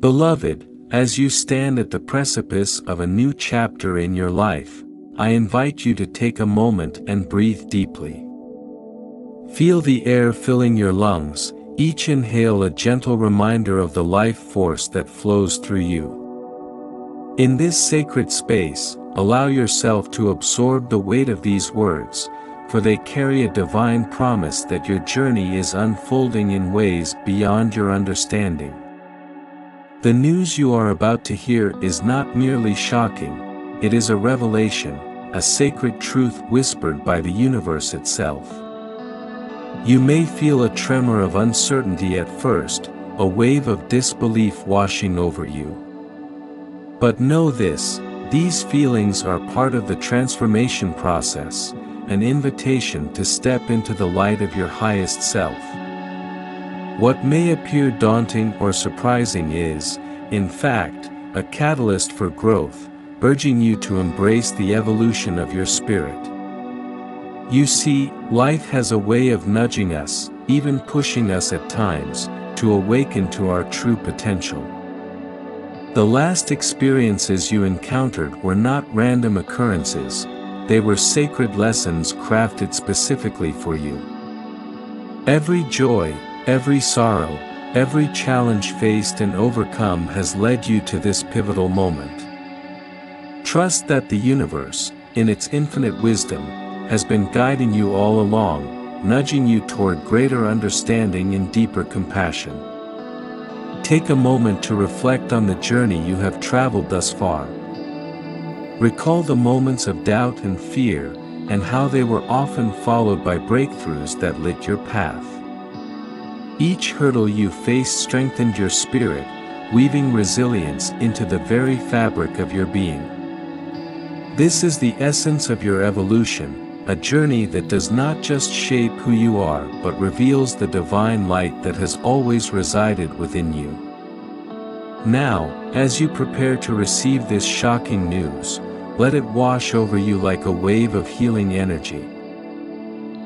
Beloved, as you stand at the precipice of a new chapter in your life, I invite you to take a moment and breathe deeply. Feel the air filling your lungs, each inhale a gentle reminder of the life force that flows through you. In this sacred space, allow yourself to absorb the weight of these words, for they carry a divine promise that your journey is unfolding in ways beyond your understanding. The news you are about to hear is not merely shocking, it is a revelation, a sacred truth whispered by the universe itself. You may feel a tremor of uncertainty at first, a wave of disbelief washing over you. But know this, these feelings are part of the transformation process, an invitation to step into the light of your highest self. What may appear daunting or surprising is, in fact, a catalyst for growth, urging you to embrace the evolution of your spirit. You see, life has a way of nudging us, even pushing us at times, to awaken to our true potential. The last experiences you encountered were not random occurrences, they were sacred lessons crafted specifically for you. Every joy, every sorrow, every challenge faced and overcome has led you to this pivotal moment. Trust that the universe, in its infinite wisdom, has been guiding you all along, nudging you toward greater understanding and deeper compassion. Take a moment to reflect on the journey you have traveled thus far. Recall the moments of doubt and fear, and how they were often followed by breakthroughs that lit your path. Each hurdle you faced strengthened your spirit, weaving resilience into the very fabric of your being. This is the essence of your evolution, a journey that does not just shape who you are but reveals the divine light that has always resided within you. Now, as you prepare to receive this shocking news, let it wash over you like a wave of healing energy.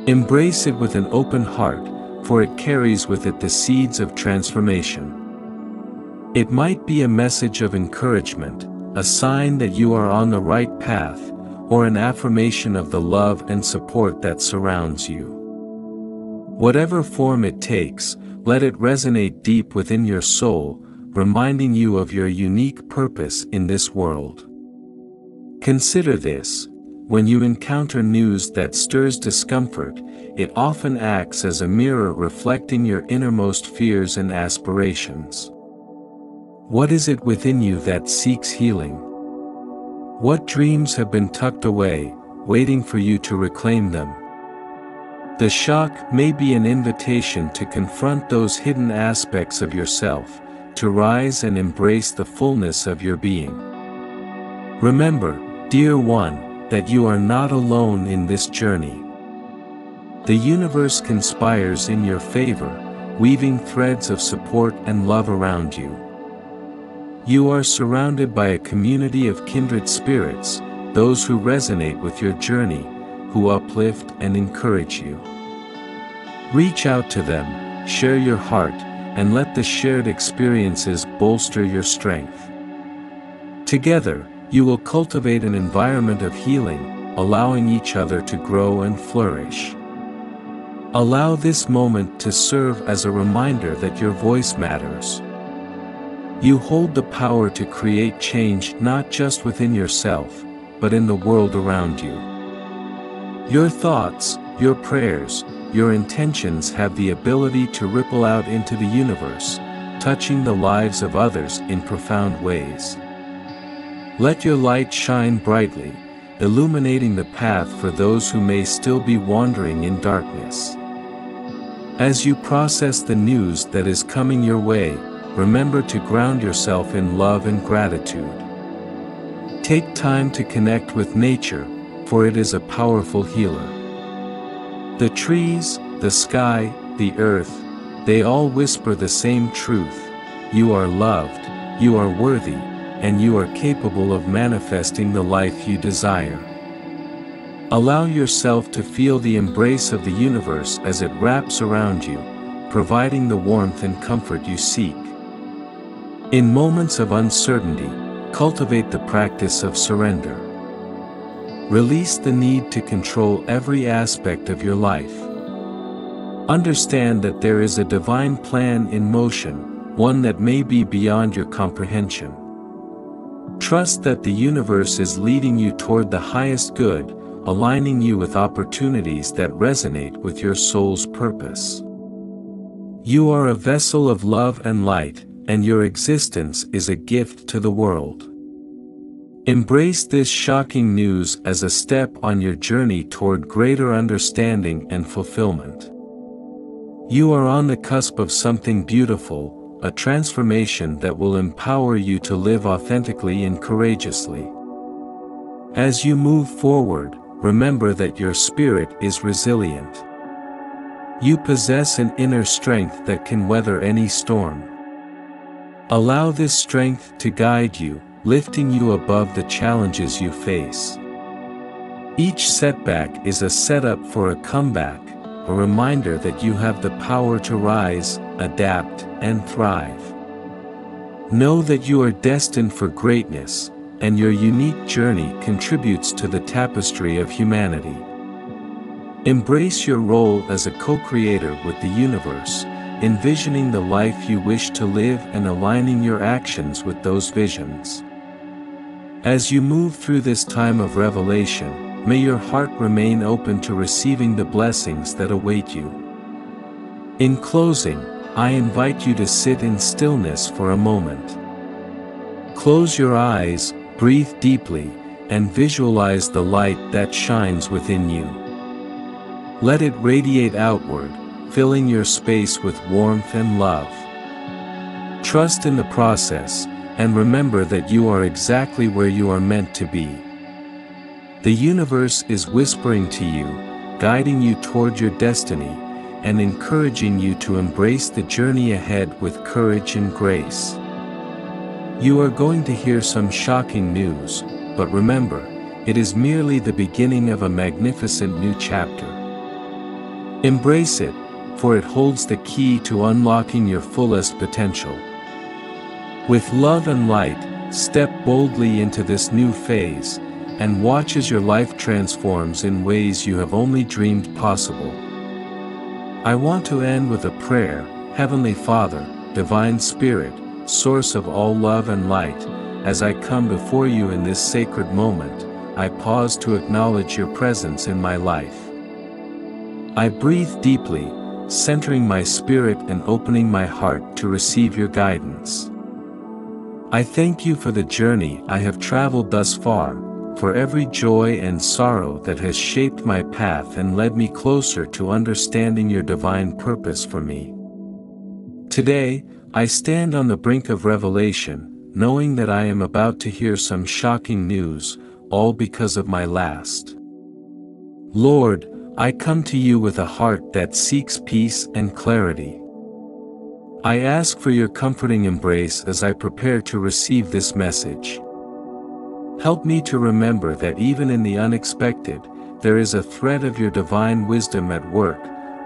Embrace it with an open heart, for it carries with it the seeds of transformation. It might be a message of encouragement, a sign that you are on the right path, or an affirmation of the love and support that surrounds you. Whatever form it takes, let it resonate deep within your soul, reminding you of your unique purpose in this world. Consider this. When you encounter news that stirs discomfort, it often acts as a mirror reflecting your innermost fears and aspirations. What is it within you that seeks healing? What dreams have been tucked away, waiting for you to reclaim them? The shock may be an invitation to confront those hidden aspects of yourself, to rise and embrace the fullness of your being. Remember, dear one, that you are not alone in this journey. The universe conspires in your favor, weaving threads of support and love around you. You are surrounded by a community of kindred spirits, those who resonate with your journey, who uplift and encourage you. Reach out to them, share your heart, and let the shared experiences bolster your strength. Together, you will cultivate an environment of healing, allowing each other to grow and flourish. Allow this moment to serve as a reminder that your voice matters. You hold the power to create change not just within yourself, but in the world around you. Your thoughts, your prayers, your intentions have the ability to ripple out into the universe, touching the lives of others in profound ways. Let your light shine brightly, illuminating the path for those who may still be wandering in darkness. As you process the news that is coming your way, remember to ground yourself in love and gratitude. Take time to connect with nature, for it is a powerful healer. The trees, the sky, the earth, they all whisper the same truth: you are loved, you are worthy, and you are capable of manifesting the life you desire. Allow yourself to feel the embrace of the universe as it wraps around you, providing the warmth and comfort you seek. In moments of uncertainty, cultivate the practice of surrender. Release the need to control every aspect of your life. Understand that there is a divine plan in motion, one that may be beyond your comprehension. Trust that the universe is leading you toward the highest good, aligning you with opportunities that resonate with your soul's purpose. You are a vessel of love and light, and your existence is a gift to the world. Embrace this shocking news as a step on your journey toward greater understanding and fulfillment. You are on the cusp of something beautiful, a transformation that will empower you to live authentically and courageously. As you move forward, remember that your spirit is resilient. You possess an inner strength that can weather any storm. Allow this strength to guide you, lifting you above the challenges you face. Each setback is a setup for a comeback, a reminder that you have the power to rise, adapt, and thrive. Know that you are destined for greatness, and your unique journey contributes to the tapestry of humanity. Embrace your role as a co-creator with the universe, envisioning the life you wish to live and aligning your actions with those visions. As you move through this time of revelation, may your heart remain open to receiving the blessings that await you. In closing, I invite you to sit in stillness for a moment. Close your eyes, breathe deeply, and visualize the light that shines within you. Let it radiate outward, filling your space with warmth and love. Trust in the process, and remember that you are exactly where you are meant to be. The universe is whispering to you, guiding you toward your destiny, and encouraging you to embrace the journey ahead with courage and grace. You are going to hear some shocking news, but remember, it is merely the beginning of a magnificent new chapter. Embrace it, for it holds the key to unlocking your fullest potential. With love and light, step boldly into this new phase, and watch as your life transforms in ways you have only dreamed possible. I want to end with a prayer. Heavenly Father, Divine Spirit, Source of all love and light, as I come before you in this sacred moment, I pause to acknowledge your presence in my life. I breathe deeply, centering my spirit and opening my heart to receive your guidance. I thank you for the journey I have traveled thus far, for every joy and sorrow that has shaped my path and led me closer to understanding your divine purpose for me. Today, I stand on the brink of revelation, knowing that I am about to hear some shocking news, all because of my last. Lord, I come to you with a heart that seeks peace and clarity. I ask for your comforting embrace as I prepare to receive this message. Help me to remember that even in the unexpected, there is a thread of your divine wisdom at work,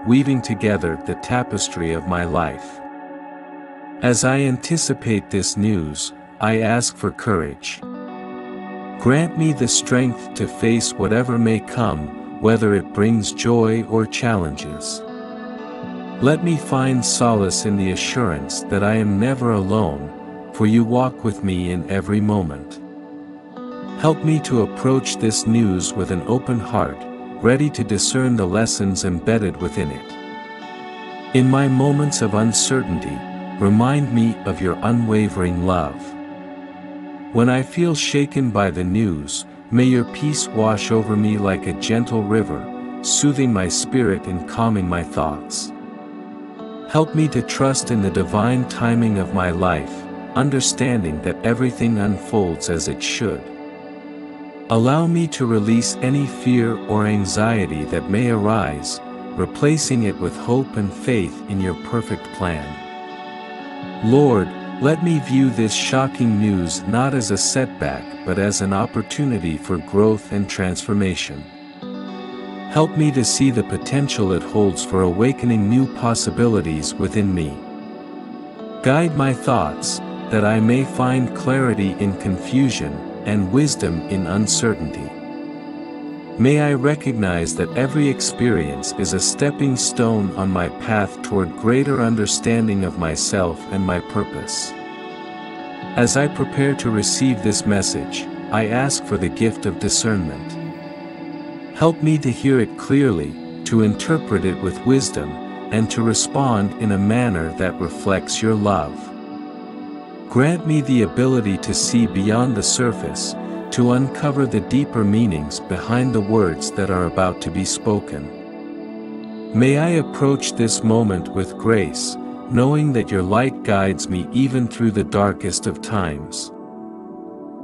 weaving together the tapestry of my life. As I anticipate this news, I ask for courage. Grant me the strength to face whatever may come, whether it brings joy or challenges. Let me find solace in the assurance that I am never alone, for you walk with me in every moment. Help me to approach this news with an open heart, ready to discern the lessons embedded within it. In my moments of uncertainty, remind me of your unwavering love. When I feel shaken by the news, may your peace wash over me like a gentle river, soothing my spirit and calming my thoughts. Help me to trust in the divine timing of my life, understanding that everything unfolds as it should. Allow me to release any fear or anxiety that may arise, replacing it with hope and faith in your perfect plan. Lord, let me view this shocking news not as a setback but as an opportunity for growth and transformation. Help me to see the potential it holds for awakening new possibilities within me. Guide my thoughts, that I may find clarity in confusion, and wisdom in uncertainty. May I recognize that every experience is a stepping stone on my path toward greater understanding of myself and my purpose. As I prepare to receive this message, I ask for the gift of discernment. Help me to hear it clearly, to interpret it with wisdom, and to respond in a manner that reflects your love. Grant me the ability to see beyond the surface, to uncover the deeper meanings behind the words that are about to be spoken. May I approach this moment with grace, knowing that your light guides me even through the darkest of times.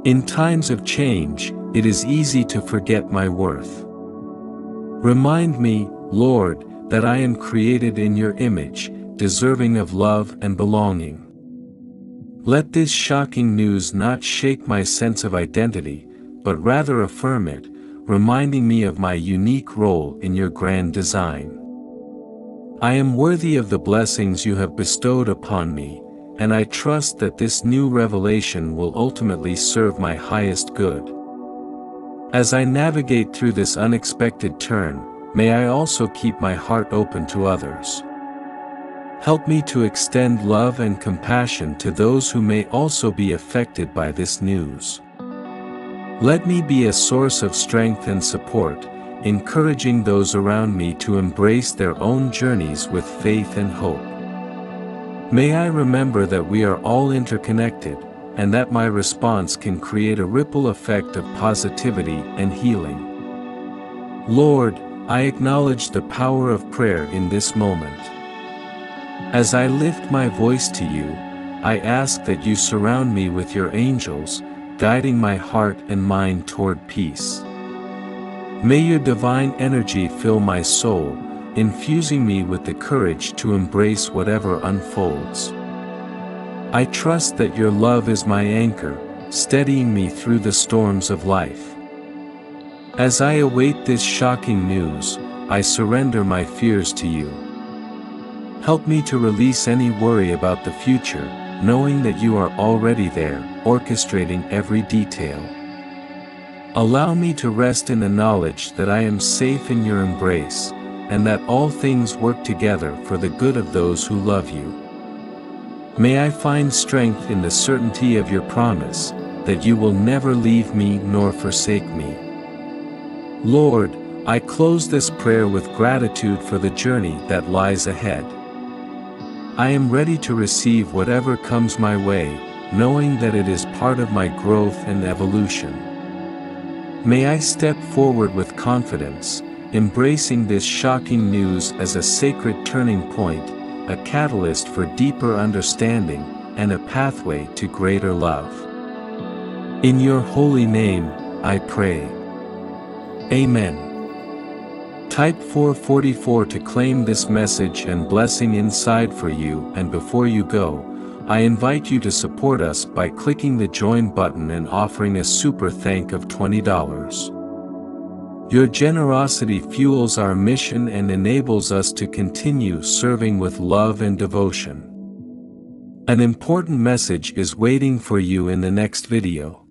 In times of change, it is easy to forget my worth. Remind me, Lord, that I am created in your image, deserving of love and belonging. Let this shocking news not shake my sense of identity, but rather affirm it, reminding me of my unique role in your grand design. I am worthy of the blessings you have bestowed upon me, and I trust that this new revelation will ultimately serve my highest good. As I navigate through this unexpected turn, may I also keep my heart open to others. Help me to extend love and compassion to those who may also be affected by this news. Let me be a source of strength and support, encouraging those around me to embrace their own journeys with faith and hope. May I remember that we are all interconnected, and that my response can create a ripple effect of positivity and healing. Lord, I acknowledge the power of prayer in this moment. As I lift my voice to you, I ask that you surround me with your angels, guiding my heart and mind toward peace. May your divine energy fill my soul, infusing me with the courage to embrace whatever unfolds. I trust that your love is my anchor, steadying me through the storms of life. As I await this shocking news, I surrender my fears to you. Help me to release any worry about the future, knowing that you are already there, orchestrating every detail. Allow me to rest in the knowledge that I am safe in your embrace, and that all things work together for the good of those who love you. May I find strength in the certainty of your promise, that you will never leave me nor forsake me. Lord, I close this prayer with gratitude for the journey that lies ahead. I am ready to receive whatever comes my way, knowing that it is part of my growth and evolution. May I step forward with confidence, embracing this shocking news as a sacred turning point, a catalyst for deeper understanding, and a pathway to greater love. In your holy name, I pray. Amen. Type 444 to claim this message and blessing inside for you, and before you go, I invite you to support us by clicking the join button and offering a super thank of $20. Your generosity fuels our mission and enables us to continue serving with love and devotion. An important message is waiting for you in the next video.